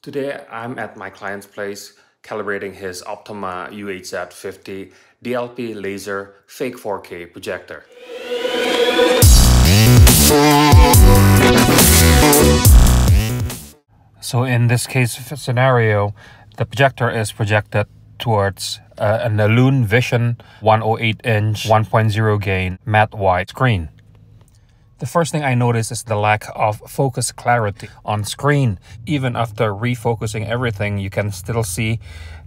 Today I'm at my client's place calibrating his Optoma UHZ50 DLP laser fake 4K projector. So in this case scenario, the projector is projected towards an Elune Vision 108-inch 1.0 gain matte white screen. The first thing I noticed is the lack of focus clarity on screen. Even after refocusing everything, you can still see,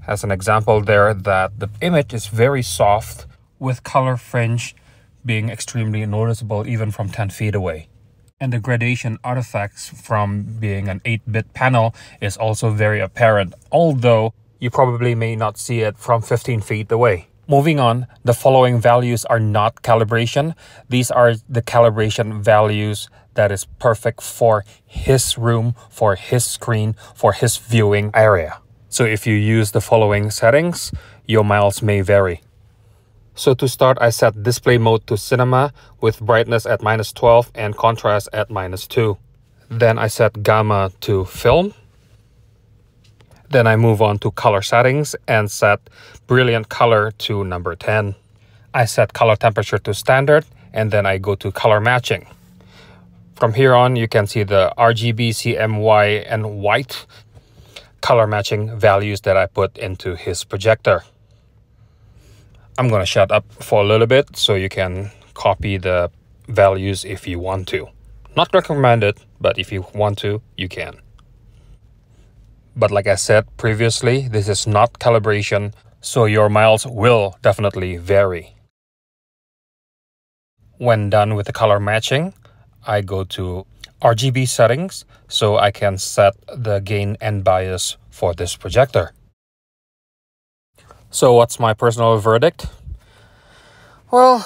as an example there, that the image is very soft, with color fringe being extremely noticeable even from 10 feet away. And the gradation artifacts from being an 8-bit panel is also very apparent, although you probably may not see it from 15 feet away. Moving on, the following values are not calibration. These are the calibration values that is perfect for his room, for his screen, for his viewing area. So if you use the following settings, your miles may vary. So to start, I set display mode to cinema with brightness at -12 and contrast at -2. Then I set gamma to film. Then I move on to color settings and set brilliant color to number 10. I set color temperature to standard, and then I go to color matching. From here on, you can see the RGB, CMY, and white color matching values that I put into his projector. I'm gonna shut up for a little bit so you can copy the values if you want to. Not recommended, but if you want to, you can. But like I said previously, this is not calibration, so your miles will definitely vary. When done with the color matching, I go to RGB settings so I can set the gain and bias for this projector. So what's my personal verdict? Well,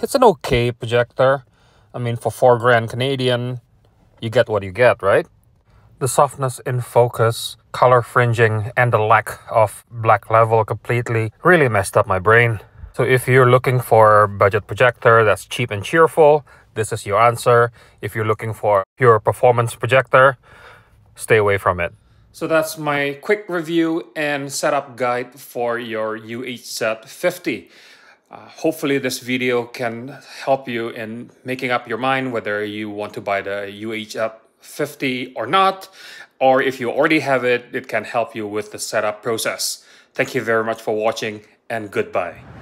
it's an okay projector. I mean, for 4 grand Canadian, you get what you get, right? The softness in focus, color fringing, and the lack of black level completely really messed up my brain. So if you're looking for a budget projector that's cheap and cheerful, this is your answer. If you're looking for a pure performance projector, stay away from it. So that's my quick review and setup guide for your UHZ50. Hopefully this video can help you in making up your mind whether you want to buy the UHZ50 or not, or if you already have it, it can help you with the setup process. Thank you very much for watching, and goodbye.